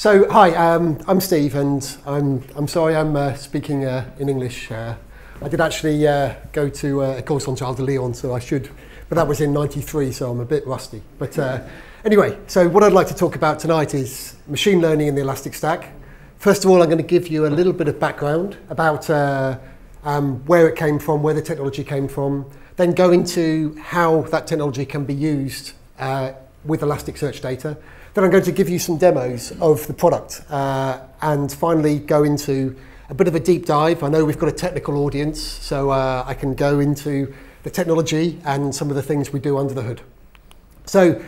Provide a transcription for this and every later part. So hi, I'm Steve, and I'm sorry I'm speaking in English. I did actually go to a course on Charles de Leon, so I should, but that was in '93, so I'm a bit rusty. But anyway, so what I'd like to talk about tonight is machine learning in the Elastic Stack. First of all, I'm going to give you a little bit of background about where it came from, where the technology came from, then go into how that technology can be used with Elasticsearch data. Then I'm going to give you some demos of the product and finally go into a bit of a deep dive. I know we've got a technical audience, so I can go into the technology and some of the things we do under the hood. So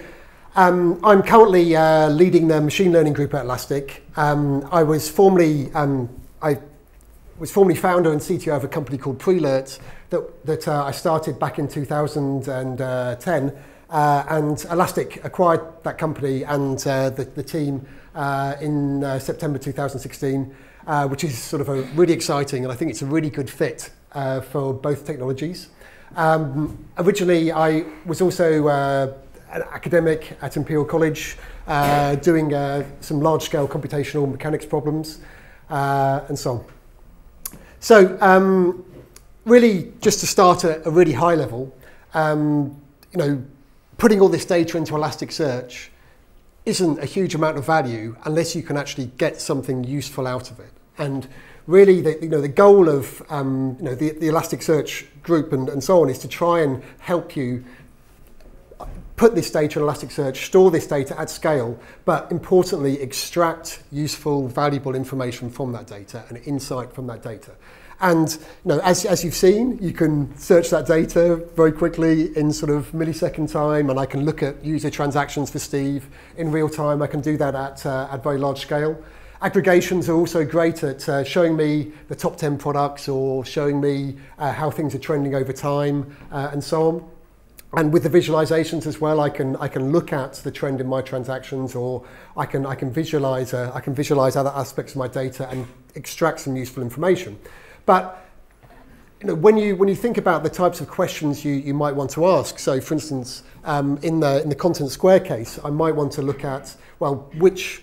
I'm currently leading the machine learning group at Elastic. I was formerly founder and CTO of a company called PreLert that I started back in 2010, and Elastic acquired that company and the team in September 2016, which is sort of a really exciting, and I think it's a really good fit for both technologies. Originally, I was also an academic at Imperial College doing some large-scale computational mechanics problems and so on. So really, just to start at a really high level, you know, putting all this data into Elasticsearch isn't a huge amount of value unless you can actually get something useful out of it. And really, the goal of you know, the Elasticsearch group and so on is to try and help you put this data in Elasticsearch, store this data at scale, but importantly, extract useful, valuable information from that data and insight from that data. And you know, as you've seen, you can search that data very quickly in sort of millisecond time, and I can look at user transactions for Steve in real time. I can do that at very large scale. Aggregations are also great at showing me the top 10 products or showing me how things are trending over time and so on. And with the visualizations as well, I can look at the trend in my transactions, or I can visualize other aspects of my data and extract some useful information. But you know, when you think about the types of questions you might want to ask, so for instance, in the Content Square case, I might want to look at, well, which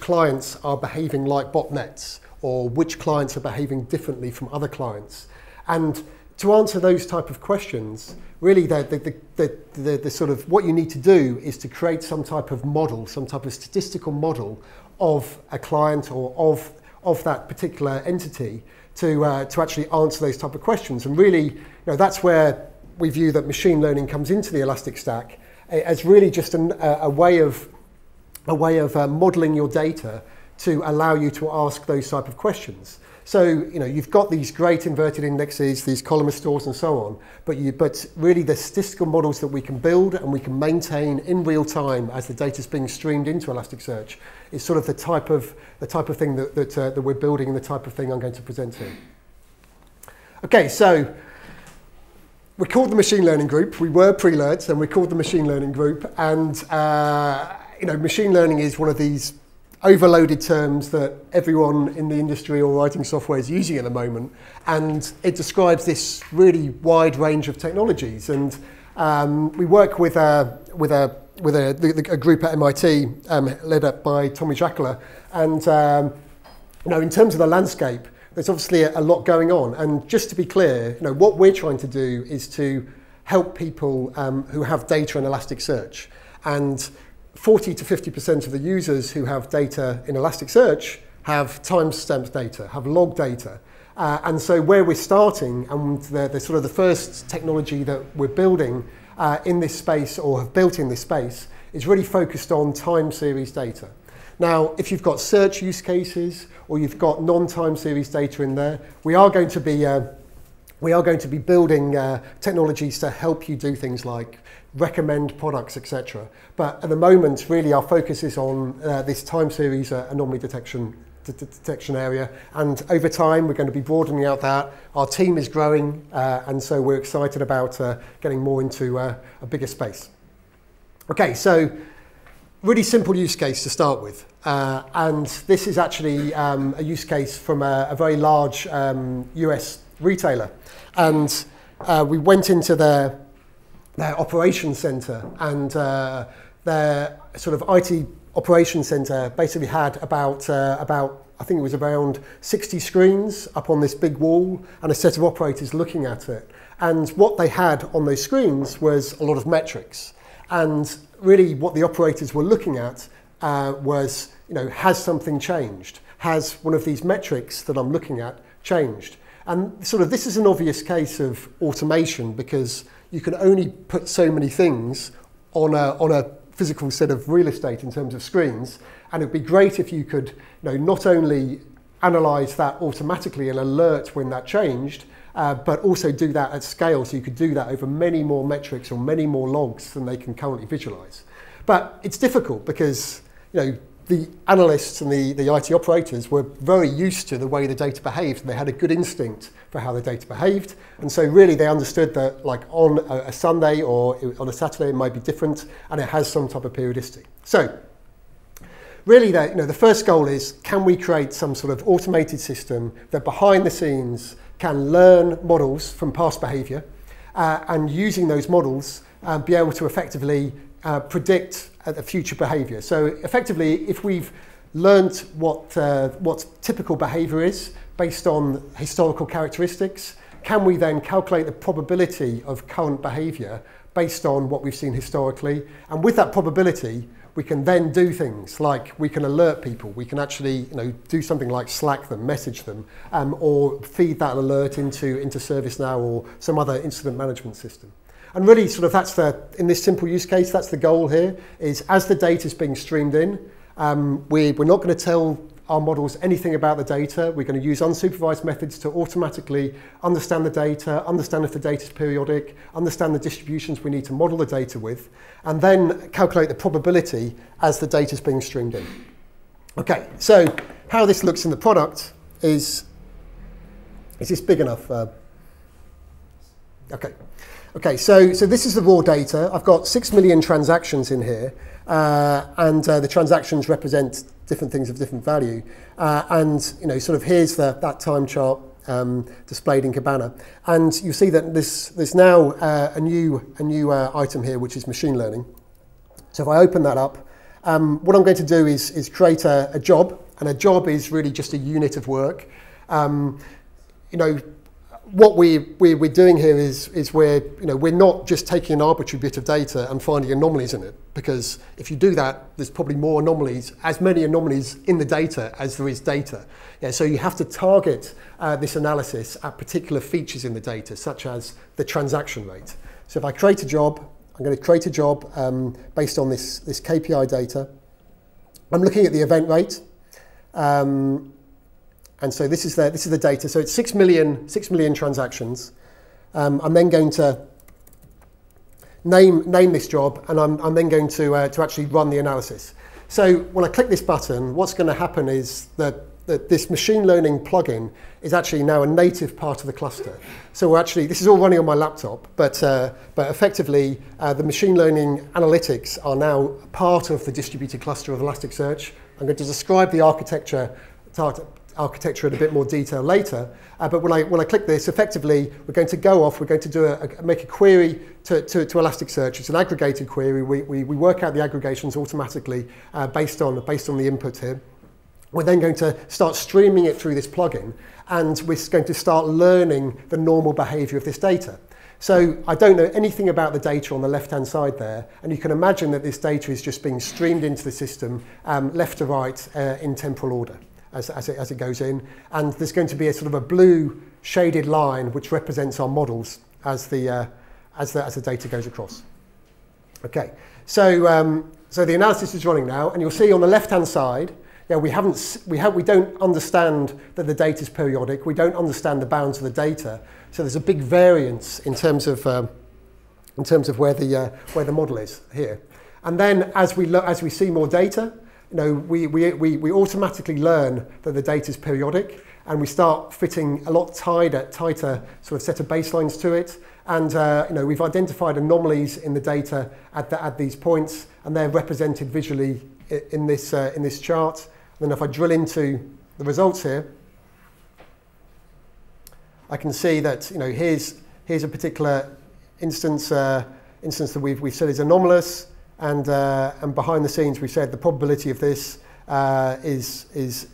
clients are behaving like botnets, or which clients are behaving differently from other clients, and to answer those type of questions, really the sort of what you need to do is to create some type of model, some type of statistical model of a client or of that particular entity to actually answer those type of questions. And really, you know, that's where we view that machine learning comes into the Elastic Stack as really just a way of modeling your data to allow you to ask those type of questions. So you know, you've got these great inverted indexes, these columnar stores and so on, but really the statistical models that we can build and we can maintain in real time as the data's being streamed into Elasticsearch is sort of the type of thing that we're building and the type of thing I'm going to present here. Okay, so we called the machine learning group, we were PreLert and we called the machine learning group, and you know, machine learning is one of these overloaded terms that everyone in the industry or writing software is using at the moment, and it describes this really wide range of technologies. And we work with a group at MIT led up by Tommy Shackler, and you know, in terms of the landscape, there's obviously a lot going on. And just to be clear, you know, what we're trying to do is to help people who have data in Elasticsearch, and 40 to 50% of the users who have data in Elasticsearch have timestamped data, have log data. And so where we're starting, and the sort of the first technology that we're building in this space, or have built in this space, is really focused on time series data. Now, if you've got search use cases, or you've got non-time series data in there, we are going to be building technologies to help you do things like recommend products, etc. But at the moment, really, our focus is on this time series anomaly detection area. And over time, we're going to be broadening out that. Our team is growing, and so we're excited about getting more into a bigger space. Okay, so really simple use case to start with. And this is actually a use case from a very large US retailer. And we went into their operations center, and their sort of IT operations center basically had about I think it was around 60 screens up on this big wall and a set of operators looking at it. And what they had on those screens was a lot of metrics. And really what the operators were looking at was, you know, has something changed? Has one of these metrics that I'm looking at changed? And sort of this is an obvious case of automation because you can only put so many things on a physical set of real estate in terms of screens, and it'd be great if you could, you know, not only analyze that automatically and alert when that changed, but also do that at scale, so you could do that over many more metrics or many more logs than they can currently visualize. But it's difficult because, you know, the analysts and the IT operators were very used to the way the data behaved, and they had a good instinct for how the data behaved. And so really they understood that, like, on a Sunday or on a Saturday it might be different, and it has some type of periodicity. So really, you know, the first goal is, can we create some sort of automated system that behind the scenes can learn models from past behavior and using those models be able to effectively predict the future behavior. So effectively, if we've learned what typical behavior is based on historical characteristics, can we then calculate the probability of current behavior based on what we've seen historically? And with that probability, we can then do things like we can alert people. We can actually, you know, do something like Slack them, message them, or feed that alert into ServiceNow or some other incident management system. And really, sort of, that's in this simple use case, that's the goal here, is as the data is being streamed in, we're not going to tell our models anything about the data. We're going to use unsupervised methods to automatically understand the data, understand if the data is periodic, understand the distributions we need to model the data with, and then calculate the probability as the data is being streamed in. Okay, so how this looks in the product is this big enough? Okay, so this is the raw data. I've got 6 million transactions in here, and the transactions represent different things of different value. And, you know, sort of here's that time chart displayed in Kibana. And you see that there's now a new item here, which is machine learning. So if I open that up, what I'm going to do is create a job, and a job is really just a unit of work. You know, what we're doing here is we're not just taking an arbitrary bit of data and finding anomalies in it, because if you do that, there's probably more anomalies, as many anomalies in the data as there is data. Yeah, so you have to target this analysis at particular features in the data, such as the transaction rate. So if I create a job, I'm going to create a job based on this KPI data. I'm looking at the event rate. And so this is the data. So it's 6 million transactions. I'm then going to name this job, and I'm then going to actually run the analysis. So when I click this button, what's going to happen is that this machine learning plugin is actually now a native part of the cluster. So we're actually, this is all running on my laptop, but effectively the machine learning analytics are now part of the distributed cluster of Elasticsearch. I'm going to describe the architecture in a bit more detail later, but when I click this, effectively we're going to make a query to Elasticsearch. It's an aggregated query. We work out the aggregations automatically based on the input here. We're then going to start streaming it through this plugin, and we're going to start learning the normal behavior of this data. So I don't know anything about the data on the left-hand side there, and you can imagine that this data is just being streamed into the system left to right in temporal order. As it goes in, and there's going to be a sort of a blue shaded line which represents our models as the data goes across. Okay, so the analysis is running now, and you'll see on the left-hand side, yeah, we don't understand that the data is periodic. We don't understand the bounds of the data, so there's a big variance in terms of where the model is here. And then as we see more data, no, we automatically learn that the data is periodic, and we start fitting a lot tighter sort of set of baselines to it. And you know, we've identified anomalies in the data at these points, and they're represented visually in this chart. And then if I drill into the results here, I can see that, you know, here's a particular instance that we've said is anomalous. And behind the scenes, we said the probability of this is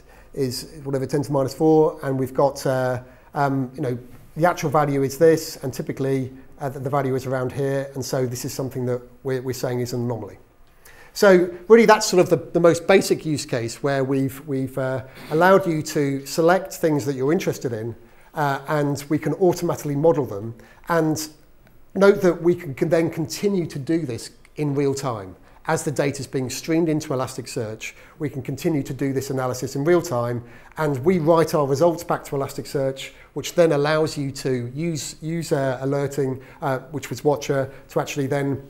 whatever 10⁻⁴, and we've got you know, the actual value is this, and typically the value is around here, and so this is something that we're saying is an anomaly. So really, that's sort of the most basic use case where we've allowed you to select things that you're interested in, and we can automatically model them. And note that we can then continue to do this in real time. As the data is being streamed into Elasticsearch, we can continue to do this analysis in real time, and we write our results back to Elasticsearch, which then allows you to use user alerting, which was Watcher, to actually then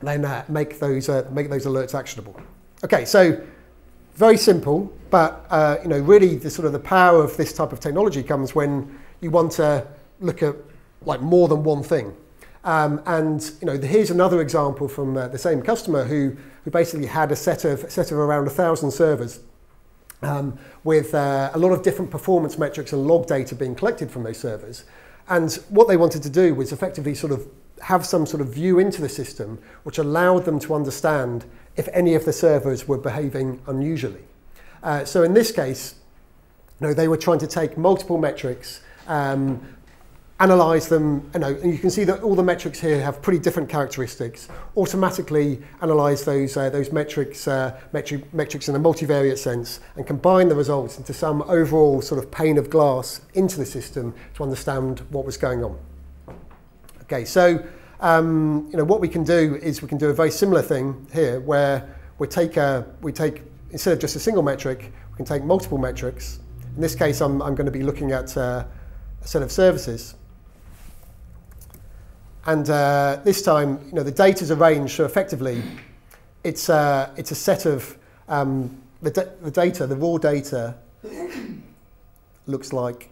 make those alerts actionable. Okay, so very simple, but you know, really the sort of the power of this type of technology comes when you want to look at like more than one thing. And you know, here's another example from the same customer who basically had a set of around 1,000 servers with a lot of different performance metrics and log data being collected from those servers. And what they wanted to do was effectively sort of have some sort of view into the system, which allowed them to understand if any of the servers were behaving unusually. So in this case, you know, they were trying to take multiple metrics, analyze them, you know, and you can see that all the metrics here have pretty different characteristics, automatically analyze those metrics, metrics in a multivariate sense, and combine the results into some overall sort of pane of glass into the system to understand what was going on. Okay, so you know, what we can do is we can do a very similar thing here, where we take instead of just a single metric, we can take multiple metrics. In this case, I'm going to be looking at a set of services, and this time, you know, the data is arranged so effectively, it's a set of the raw data looks like.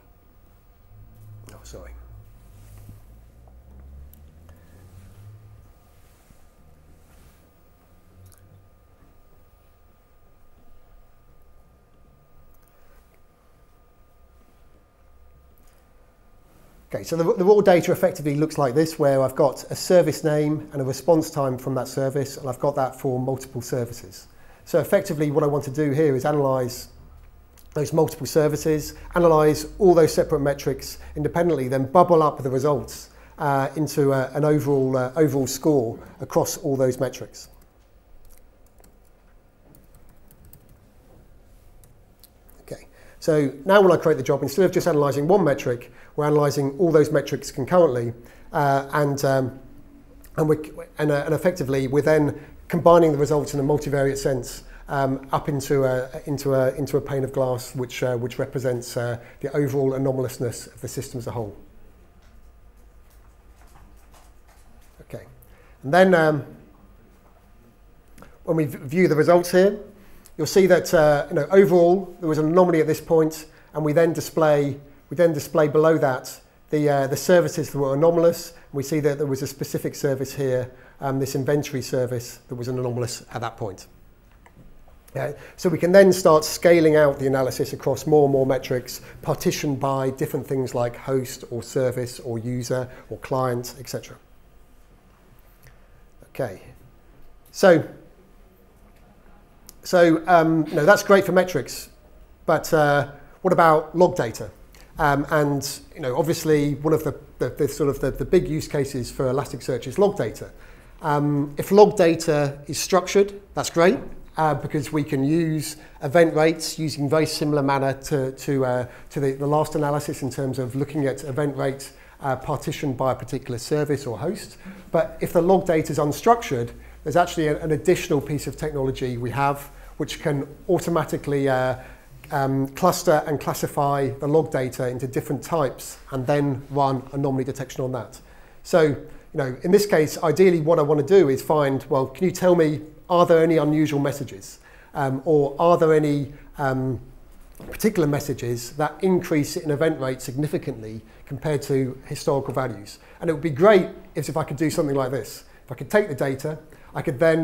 Okay, so the raw data effectively looks like this, where I've got a service name and a response time from that service, and I've got that for multiple services. So effectively what I want to do here is analyze those multiple services, analyze all those separate metrics independently, then bubble up the results into an overall score across all those metrics. So now when I create the job, instead of just analysing one metric, we're analysing all those metrics concurrently, and effectively we're then combining the results in a multivariate sense up into a pane of glass, which represents the overall anomalousness of the system as a whole. Okay, and then when we view the results here, you'll see that you know, overall there was an anomaly at this point, and we then display below that the services that were anomalous. And we see that there was a specific service here, this inventory service, that was anomalous at that point. Yeah. So we can then start scaling out the analysis across more and more metrics, partitioned by different things like host or service or user or client, etc. Okay, so. So you know, that's great for metrics, but what about log data? And you know, obviously, one of the big use cases for Elasticsearch is log data. If log data is structured, that's great, because we can use event rates using very similar manner to the last analysis in terms of looking at event rates partitioned by a particular service or host. But if the log data is unstructured, there's actually an additional piece of technology we have, which can automatically cluster and classify the log data into different types and then run anomaly detection on that. So, you know, in this case, ideally what I want to do is find, well, can you tell me, are there any unusual messages? Or are there any particular messages that increase in event rate significantly compared to historical values? And it would be great if I could do something like this. If I could take the data, I could then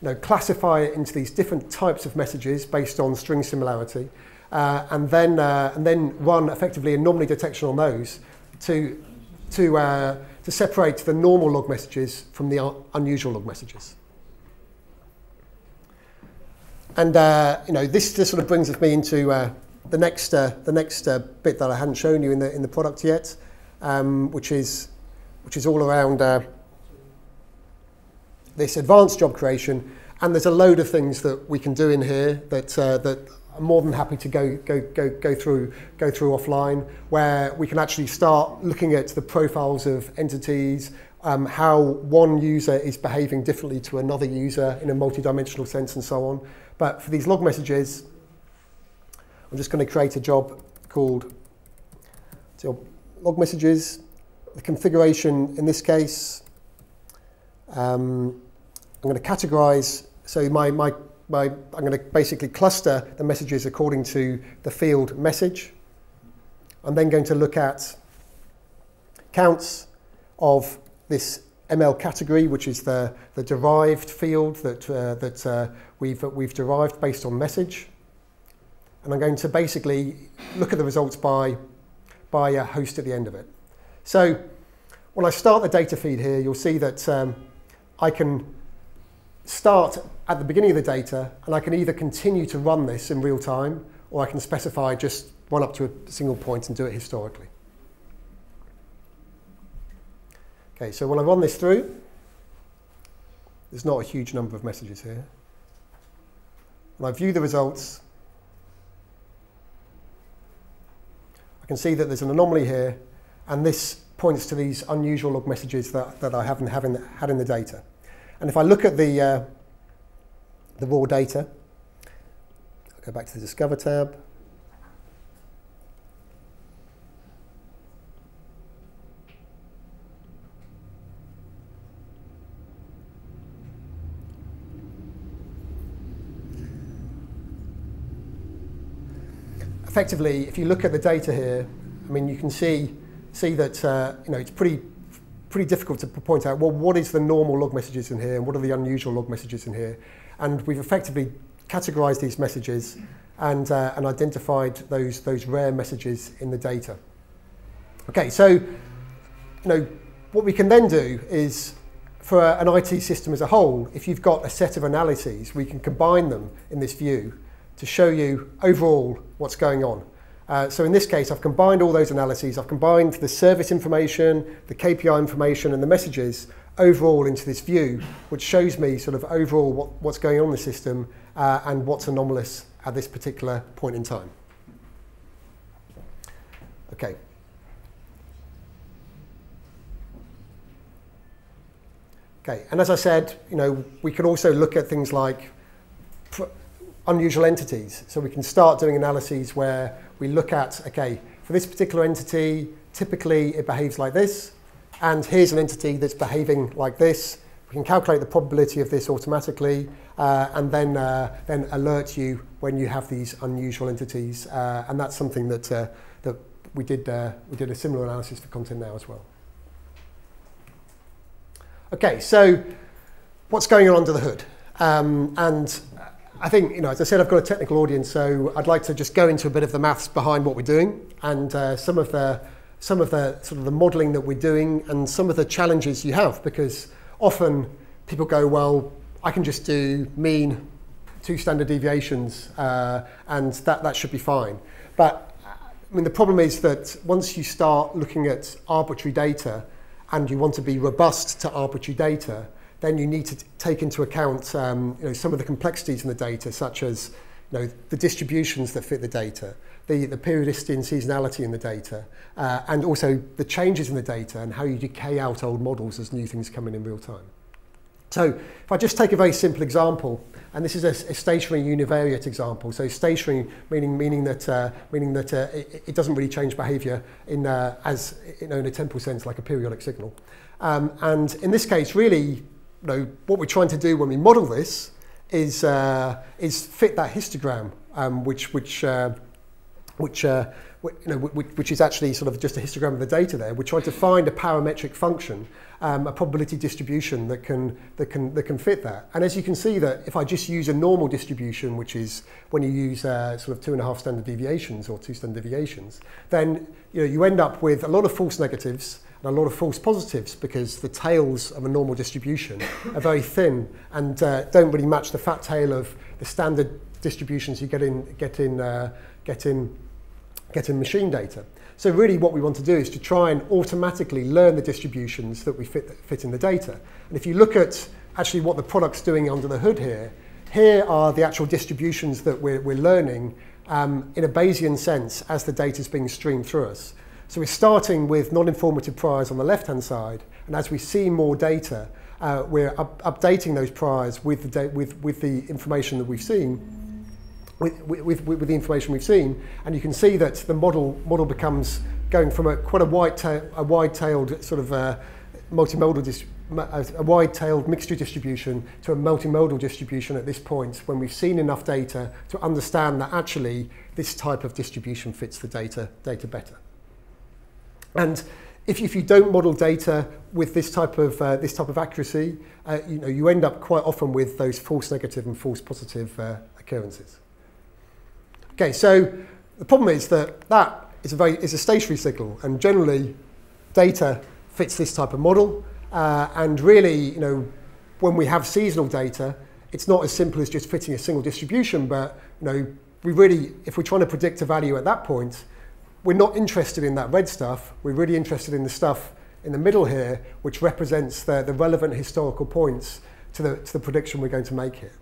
you know, classify it into these different types of messages based on string similarity, and then run effectively anomaly detection on those to separate the normal log messages from the unusual log messages. And you know, this sort of brings me into the next bit that I hadn't shown you in the product yet, which is all around this advanced job creation. And there's a load of things that we can do in here that that I'm more than happy to go through offline, where we can actually start looking at the profiles of entities. How one user is behaving differently to another user in a multi-dimensional sense and so on. But for these log messages, I'm just going to create a job called log messages. The configuration in this case, I'm going to categorize. So I'm going to basically cluster the messages according to the field message. I'm then going to look at counts of this ML category, which is the derived field that we've derived based on message, and I'm going to basically look at the results by a host at the end of it. So when I start the data feed here, you'll see that I can start at the beginning of the data, and I can either continue to run this in real time, or I can specify just run up to a single point and do it historically. Okay, so when I run this through, there's not a huge number of messages here. When I view the results, I can see that there's an anomaly here, and this points to these unusual log messages that I haven't had in the data. And if I look at the raw data, I'll go back to the Discover tab. Effectively, if you look at the data here, I mean, you can see that you know, it's pretty difficult to point out, well, what is the normal log messages in here and what are the unusual log messages in here? And we've effectively categorized these messages and identified those rare messages in the data. Okay, so you know, what we can then do is, for an IT system as a whole, if you've got a set of analyses, we can combine them in this view to show you overall what's going on. So in this case, I've combined all those analyses. I've combined the service information, the KPI information, and the messages overall into this view, which shows me sort of overall what's going on in the system and what's anomalous at this particular point in time. Okay. Okay, and as I said, you know, we can also look at things like unusual entities. So we can start doing analyses where we look at, okay, for this particular entity, typically it behaves like this, and here's an entity that's behaving like this. We can calculate the probability of this automatically, and then alert you when you have these unusual entities, and that's something that we did a similar analysis for Content Now as well. Okay, so what's going on under the hood? And I think, you know, as I said, I've got a technical audience, so I'd like to just go into a bit of the maths behind what we're doing and some of the sort of the modelling that we're doing and some of the challenges you have, because often people go, well, I can just do mean 2 standard deviations and that should be fine. But I mean, the problem is that once you start looking at arbitrary data and you want to be robust to arbitrary data, then you need to take into account you know, some of the complexities in the data, such as you know, the distributions that fit the data, the periodicity and seasonality in the data, and also the changes in the data and how you decay out old models as new things come in real time. So if I just take a very simple example, and this is a stationary univariate example. So stationary meaning that it doesn't really change behaviour as you know, in a temporal sense, like a periodic signal. And in this case, really, you know, what we're trying to do when we model this is fit that histogram, which is actually sort of just a histogram of the data there. We're trying to find a parametric function, a probability distribution that can fit that. And as you can see, that if I just use a normal distribution, which is when you use sort of 2.5 standard deviations or 2 standard deviations, then you know, you end up with a lot of false negatives. and a lot of false positives because the tails of a normal distribution are very thin and don't really match the fat tail of the standard distributions you get in machine data. So really what we want to do is to try and automatically learn the distributions that we fit in the data. And if you look at actually what the product's doing under the hood here, here are the actual distributions that we're learning in a Bayesian sense as the data's being streamed through us. So we're starting with non-informative priors on the left-hand side, and as we see more data, we're updating those priors with the information that we've seen, with the information we've seen, and you can see that the model becomes going from a wide-tailed sort of a wide-tailed mixture distribution to a multimodal distribution at this point when we've seen enough data to understand that actually this type of distribution fits the data better. And if you don't model data with this type of accuracy, you end up quite often with those false negative and false positive occurrences. Okay, so the problem is that is a stationary signal, and generally data fits this type of model. And really, when we have seasonal data, it's not as simple as just fitting a single distribution. But we really, if we're trying to predict a value at that point, we're not interested in that red stuff. We're really interested in the stuff in the middle here, which represents the relevant historical points to the prediction we're going to make here.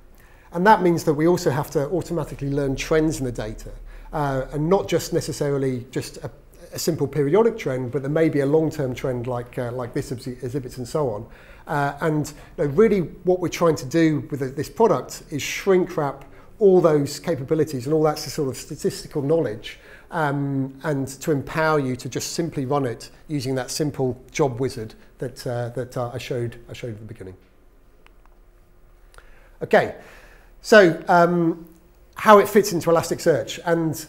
And that means that we also have to automatically learn trends in the data, and not just necessarily just a simple periodic trend, but there may be a long-term trend like this exhibits and so on. And really what we're trying to do with this product is shrink wrap all those capabilities and all that sort of statistical knowledge, and to empower you to just simply run it using that simple job wizard that I showed at the beginning. Okay, so how it fits into Elasticsearch, and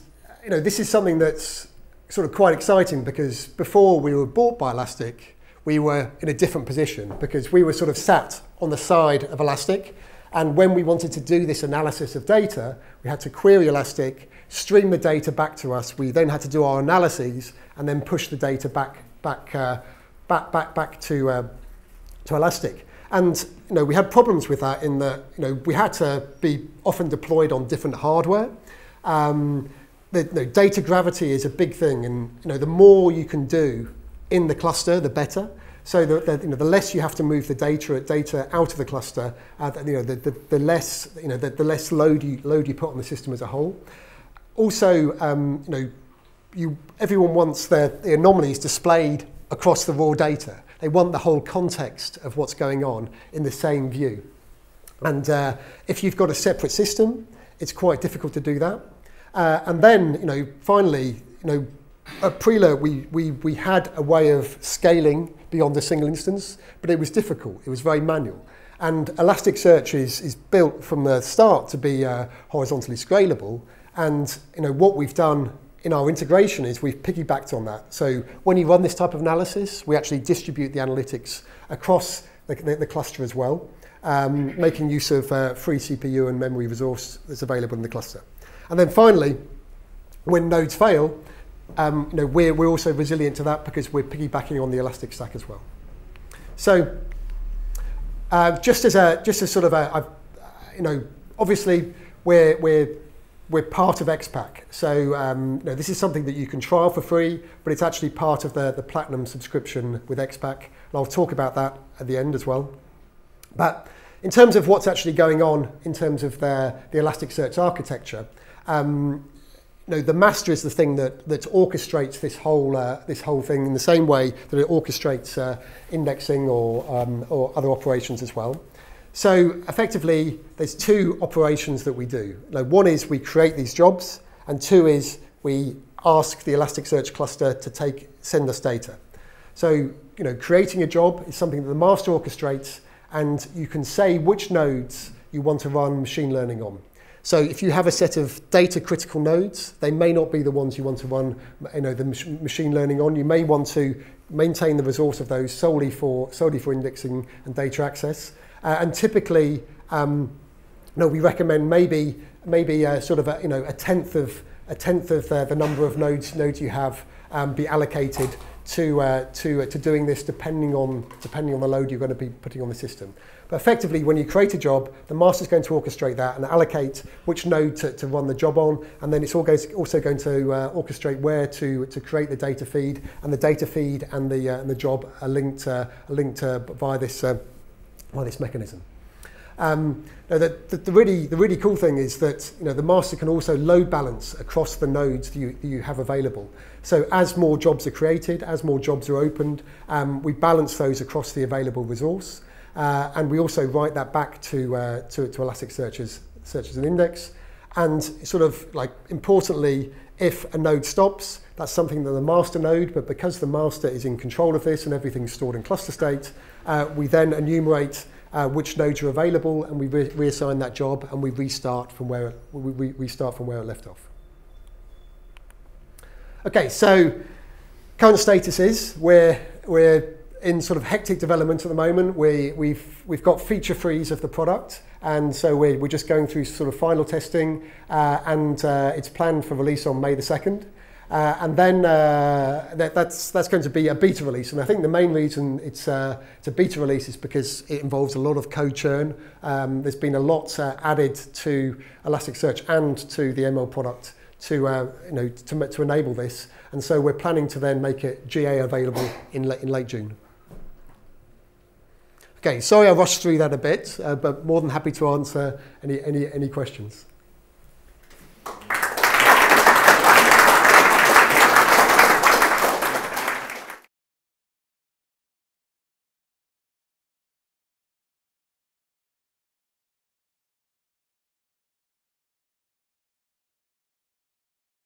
this is something that's sort of quite exciting, because before we were bought by Elastic, we were in a different position because we were sort of sat on the side of Elastic. And when we wanted to do this analysis of data, we had to query Elastic, stream the data back to us. We then had to do our analyses and then push the data back to Elastic. And we had problems with that in that we had to be often deployed on different hardware. Data gravity is a big thing, and the more you can do in the cluster, the better. So the less you have to move the data out of the cluster, the less load you put on the system as a whole. Also, everyone wants the anomalies displayed across the raw data. They want the whole context of what's going on in the same view. And if you've got a separate system, it's quite difficult to do that. And then, finally, at PreLert, we had a way of scaling beyond a single instance, but it was difficult. It was very manual. And Elasticsearch is built from the start to be horizontally scalable. And what we've done in our integration is we've piggybacked on that. So when you run this type of analysis, we actually distribute the analytics across the cluster as well, making use of free CPU and memory resource that's available in the cluster. And then finally, when nodes fail, we're also resilient to that because we're piggybacking on the Elastic Stack as well. So obviously we're part of XPAC. So this is something that you can trial for free, but it's actually part of the Platinum subscription with XPAC. And I'll talk about that at the end as well. But in terms of what's actually going on in terms of the Elasticsearch architecture, the master is the thing that orchestrates this whole thing in the same way that it orchestrates indexing or other operations as well. So effectively, there's two operations that we do. One is we create these jobs, and two is we ask the Elasticsearch cluster to send us data. So creating a job is something that the master orchestrates, and you can say which nodes you want to run machine learning on. So if you have a set of data critical nodes, they may not be the ones you want to run the machine learning on. You may want to maintain the resource of those solely for indexing and data access. And typically, we recommend maybe sort of a tenth of the number of nodes you have be allocated to doing this depending on the load you're going to be putting on the system. But effectively, when you create a job, the master's going to orchestrate that and allocate which node to run the job on, and then it's also going to orchestrate where to create the data feed, and the data feed and the job are linked via this mechanism. The really cool thing is that the master can also load balance across the nodes that you have available. So as more jobs are created, as more jobs are opened, we balance those across the available resource, and we also write that back to Elasticsearch as an index. And sort of like importantly, if a node stops, that's something that the master node, but because the master is in control of this and everything's stored in cluster state, we then enumerate which nodes are available, and we reassign that job, and we restart from where it left off. Okay, so current status is we're in sort of hectic development at the moment. We've got feature freeze of the product, and so we're just going through sort of final testing, and it's planned for release on May the 2nd. And then that's going to be a beta release, and I think the main reason it's a beta release is because it involves a lot of code churn. There's been a lot added to Elasticsearch and to the ML product to enable this, and so we're planning to then make it GA available in late June. Okay, sorry I rushed through that a bit, but more than happy to answer any questions.